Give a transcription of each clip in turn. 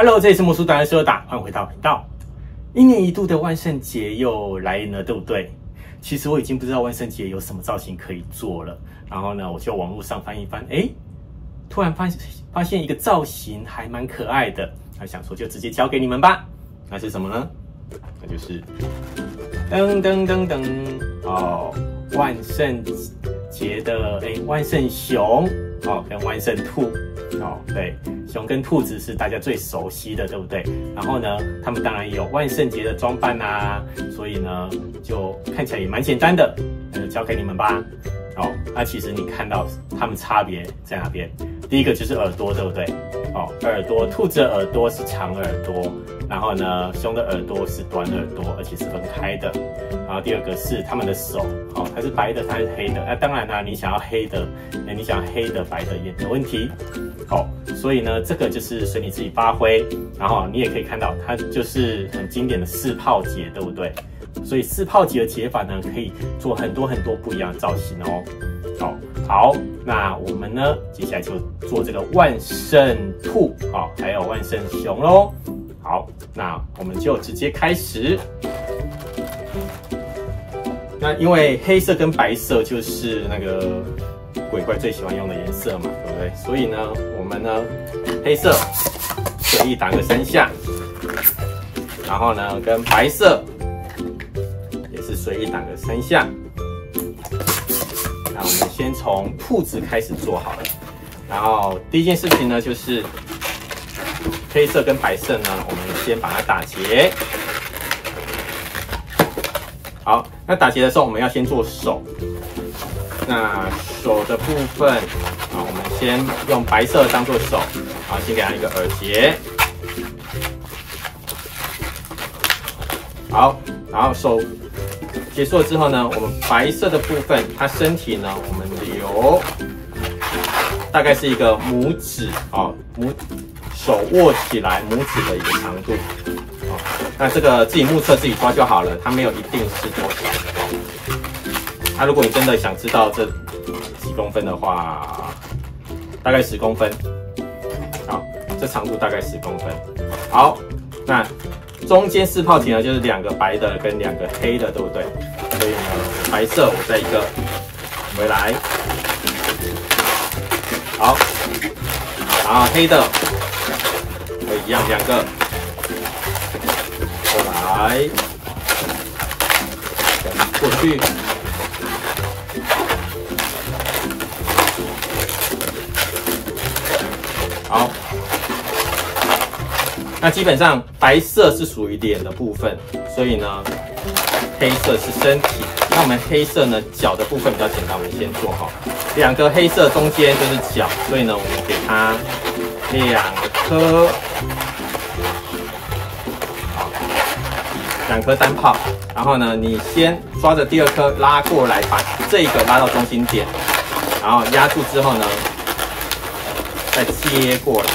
Hello， 这里是魔术达人说打，欢迎回到频道。一年一度的万圣节又来了，对不对？其实我已经不知道万圣节有什么造型可以做了。然后呢，我就网络上翻一翻，突然发现一个造型还蛮可爱的，还想说就直接交给你们吧。那是什么呢？那就是噔噔噔噔哦，万圣节的万圣熊哦，跟万圣兔。哦，对，熊跟兔子是大家最熟悉的，对不对？然后呢，他们当然也有万圣节的装扮啊，所以呢，就看起来也蛮简单的，那就交给你们吧。哦，那其实你看到他们差别在哪边？第一个就是耳朵，对不对？哦，耳朵，兔子的耳朵是长耳朵，然后呢，熊的耳朵是短耳朵，而且是分开的。然后第二个是他们的手，哦，它是白的，它是黑的。那当然啦，你想要黑的，你想要黑的、白的也没问题。哦，所以呢，这个就是随你自己发挥。然后你也可以看到，它就是很经典的四泡节，对不对？所以四泡节的解法呢，可以做很多很多不一样的造型哦。哦，好，那我们呢，接下来就做这个万圣兔哦，还有万圣熊喽。好，那我们就直接开始。那因为黑色跟白色就是那个鬼怪最喜欢用的颜色嘛，对不对？所以呢，我们呢，黑色随意打个3下，然后呢，跟白色也是随意打个3下。那我们先从兔子开始做好了。然后第一件事情呢，就是黑色跟白色呢，我们先把它打结。好，那打结的时候，我们要先做手。那手的部分啊，我们先用白色当做手，啊，先给它一个耳结。好，然后手结束了之后呢，我们白色的部分，它身体呢，我们留大概是一个拇指啊，手握起来拇指的一个长度。那这个自己目测自己抓就好了，它没有一定是多少。那如果你真的想知道这几公分的话，大概10公分。好，这长度大概10公分。好，那中间四泡节呢，就是2个白的跟2个黑的，对不对？所以呢，白色我再一个回来。好，然后黑的我一样2个。来，过去，好。那基本上白色是属于脸的部分，所以呢，黑色是身体。那我们黑色呢，脚的部分比较简单，我们先做好。2个黑色中间就是脚，所以呢，我们给它2颗。2颗单泡，然后呢，你先抓着第2颗拉过来，把这个拉到中心点，然后压住之后呢，再接过来，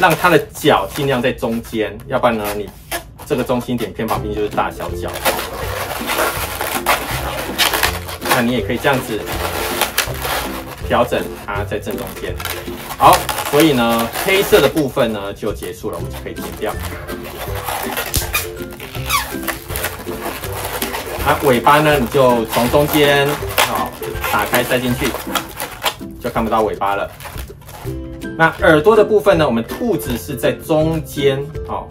让它的脚尽量在中间，要不然呢，你这个中心点偏旁边就是大小脚。那你也可以这样子调整它在正中间。好。所以呢，黑色的部分呢就结束了，我们就可以剪掉。啊，尾巴呢你就从中间好打开塞进去，就看不到尾巴了。那耳朵的部分呢，我们兔子是在中间，好，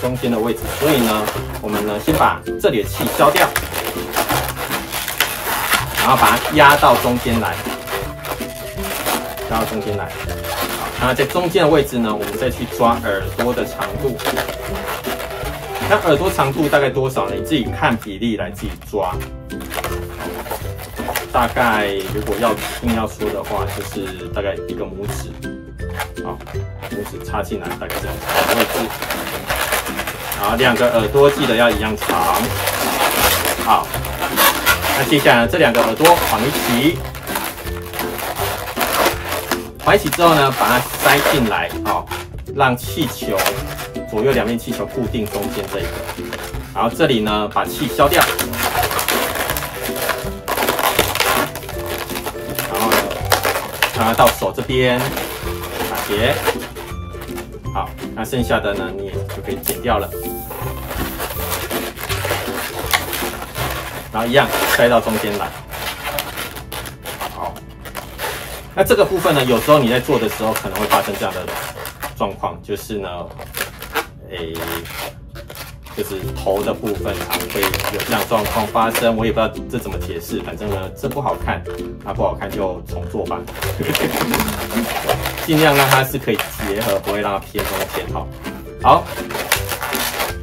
中间的位置，所以呢，我们呢先把这里的气消掉，然后把它压到中间来，压到中间来。那在中间的位置呢，我们再去抓耳朵的长度。那耳朵长度大概多少呢？你自己看比例来自己抓。大概如果要硬要说的话，就是大概1个拇指，好，拇指插进来，大概这样的位置。好，2个耳朵记得要一样长。好，那接下来这2个耳朵绑一起。绑起之后呢，把它塞进来，好，让气球左右2面气球固定中间这一个，然后这里呢把气消掉，然后呢到手这边把节。好，那剩下的呢，你也就可以剪掉了。然后一样塞到中间来。好，那这个部分呢，有时候你在做的时候可能会发生这样的状况，就是呢，就是头的部分啊，会有这样状况发生，我也不知道这怎么解释，反正呢，这不好看，那、不好看就重做吧，尽量让它是可以结合，不会让它偏中偏哈。好，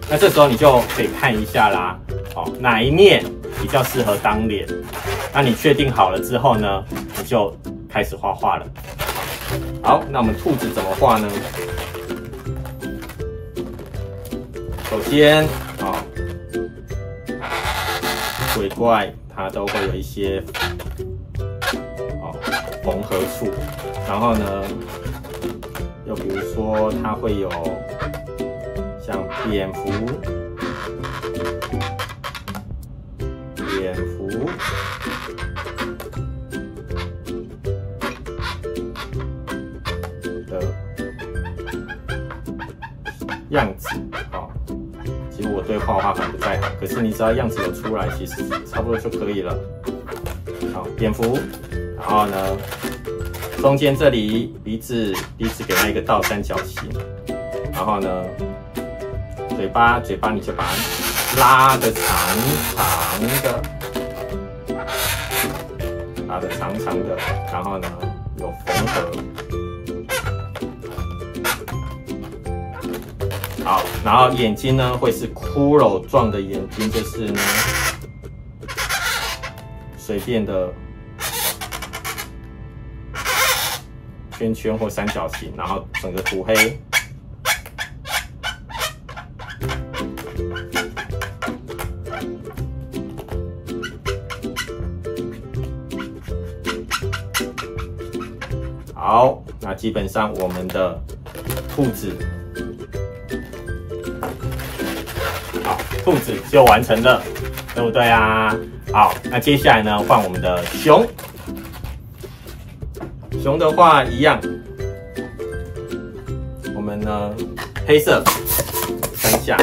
那这时候你就可以看一下啦，好，哪一面比较适合当脸？那你确定好了之后呢，你就开始画画了。好，那我们兔子怎么画呢？ 首先，鬼怪它都会有一些缝合处，然后呢，又比如说它会有像蝙蝠，的样子。 我对画画很不在行，可是你只要样子有出来，其实差不多就可以了。好，蝙蝠，然后呢，中间这里鼻子给它一个倒三角形，然后呢，嘴巴你就把它拉的长长的，然后呢有缝合。 好，然后眼睛呢会是骷髅状的眼睛，就是呢随便的圈圈或三角形，然后整个涂黑。好，那基本上我们的兔子。 兔子就完成了，对不对啊？好，那接下来呢，换我们的熊。熊的话一样，我们呢黑色3下，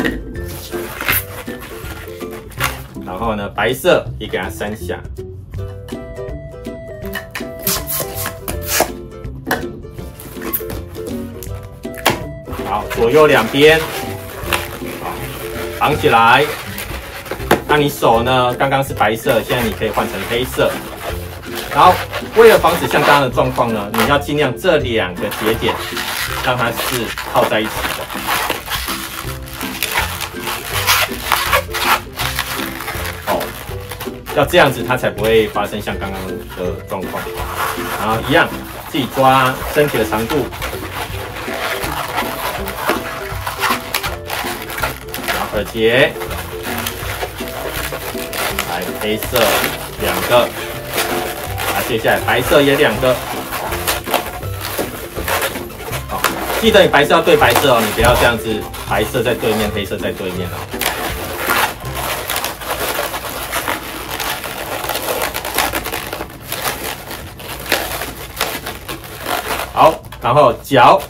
然后呢白色也给它3下，好，左右两边。 绑起来，那你手呢？刚刚是白色，现在你可以换成黑色。然后，为了防止像刚刚的状况呢，你要尽量这两个节点让它是靠在一起的。哦，要这样子它才不会发生像刚刚的状况。然后一样，自己抓身体的长度。 耳结，来黑色2个，啊，接下来白色也2个。好，记得你白色要对白色哦，你不要这样子，白色在对面，黑色在对面哦。好，然后脚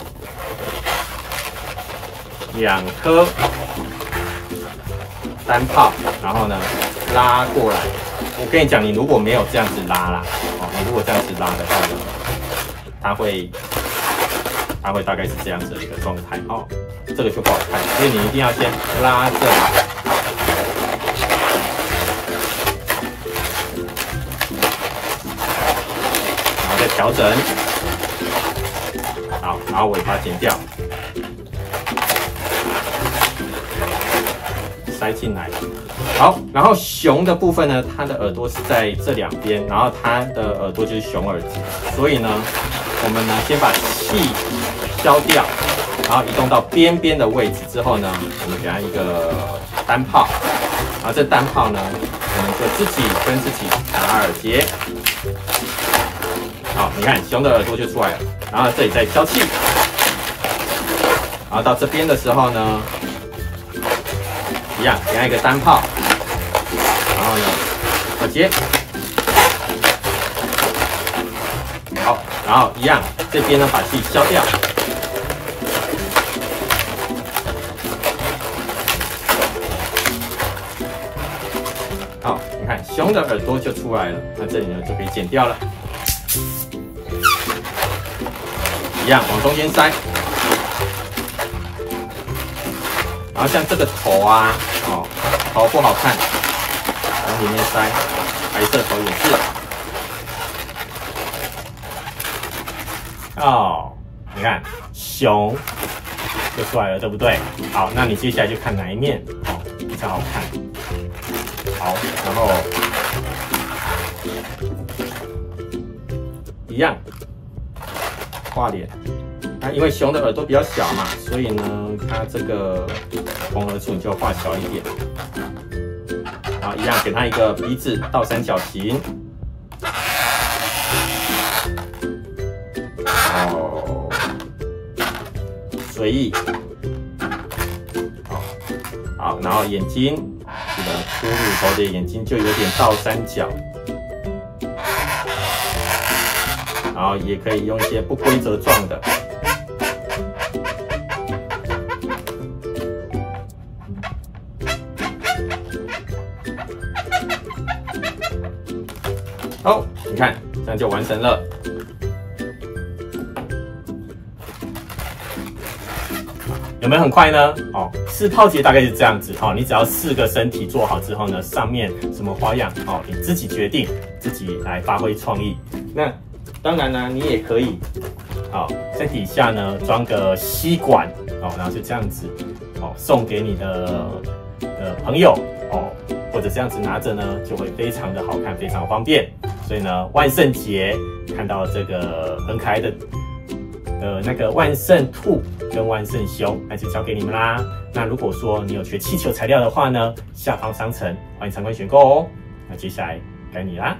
2颗。 单泡，然后呢，拉过来。我跟你讲，你如果没有这样子拉啦，哦，你如果这样子拉的话呢，它会大概是这样子的一个状态哦，这个就不好看，所以你一定要先拉这里，然后再调整，好，然后尾巴剪掉。 塞进来，好，然后熊的部分呢，它的耳朵是在这两边，然后它的耳朵就是熊耳结，所以呢，我们呢先把气消掉，然后移动到边边的位置之后呢，我们给它一个单泡，然后这单泡呢，我们就自己跟自己打耳结，好，你看熊的耳朵就出来了，然后这里再消气，然后到这边的时候呢。 一样，给它一个单泡，然后呢，耳结，好，然后一样，这边呢把气消掉，熊的耳朵就出来了。那这里呢就可以剪掉了，一样往中间塞。然后像这个头啊，哦，头不好看，往里面塞，白色头也是。哦，你看熊就出来了，对不对？好，那你接下来就看哪一面哦比较好看。 好，然后一样画脸。那、因为熊的耳朵比较小嘛，所以呢，它这个缝合处你就画小一点。然后一样给它一个鼻子倒三角形。好，随意。好，好，然后眼睛。 骷髅头的眼睛就有点倒三角，然后也可以用一些不规则状的，好，你看这样就完成了。有没有很快呢？哦。 四泡节大概是这样子哦，你只要四个身体做好之后呢，上面什么花样哦，你自己决定，自己来发挥创意。那当然啦、你也可以，好，在底下呢装个吸管哦，然后就这样子哦，送给你的朋友哦，或者这样子拿着呢，就会非常的好看，非常方便。所以呢，万圣节看到这个很可爱的。 那个万圣兔跟万圣熊，那就交给你们啦。那如果说你有缺气球材料的话呢，下方商城欢迎参观选购哦。那接下来该你啦。